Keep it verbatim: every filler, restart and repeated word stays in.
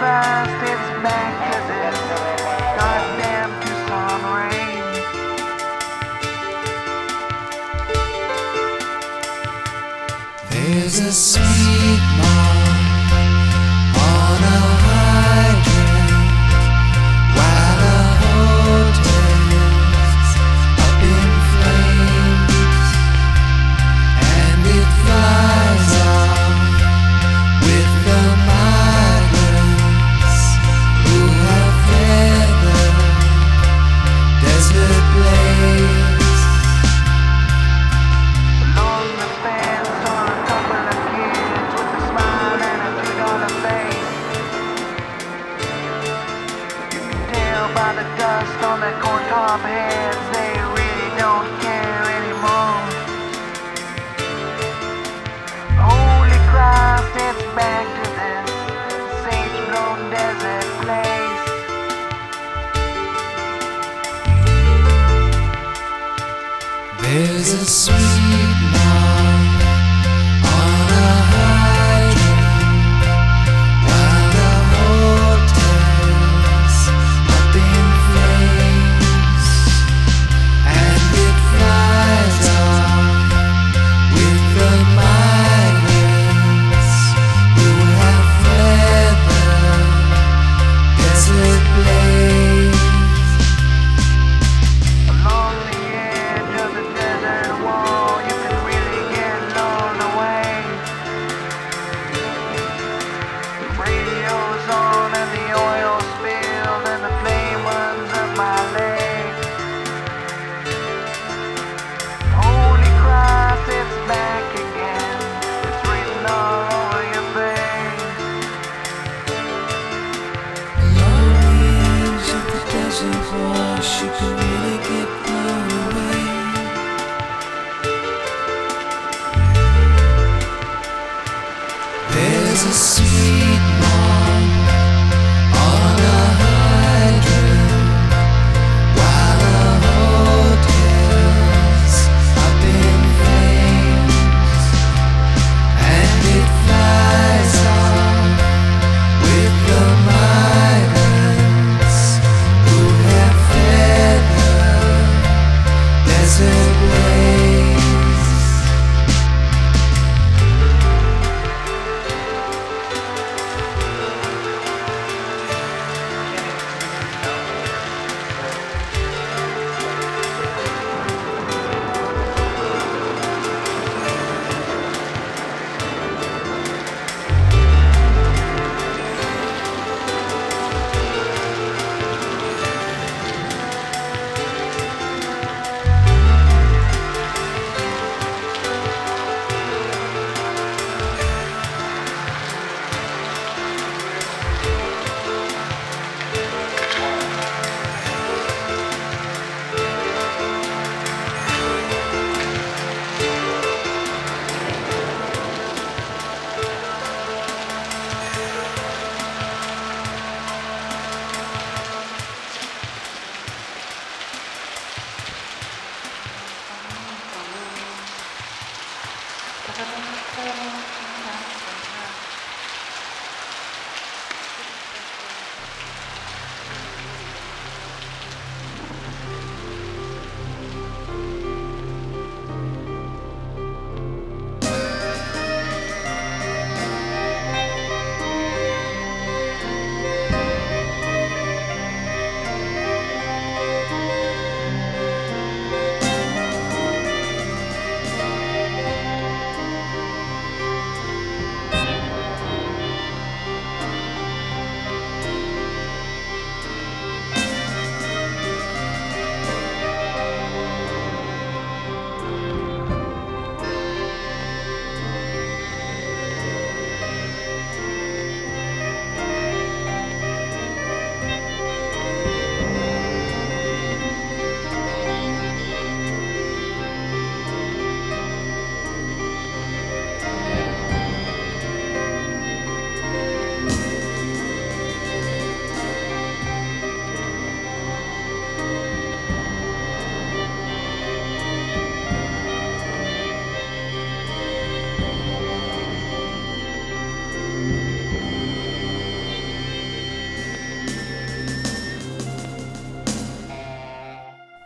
fast it's back cause it's goddamn Tucson rain. There's a sweet moth on a hydrant while the hotel's up in flames, and it flies off with the moth. By the dust on their corn cob heads, they really don't care anymore. Holy Christ, it's back to this sage-blown desert place. There's a sweet moth on a hydrant while the hotel's up in flames, and it flies off with the migrants who have fled the desert blaze. Along the edge of the desert wall, you can really get blown away. The radio's on and the oil spilled and the flame runs up my leg. Holy Christ, it's back again. It's written all over your face. Along the edge of the desert wall, you can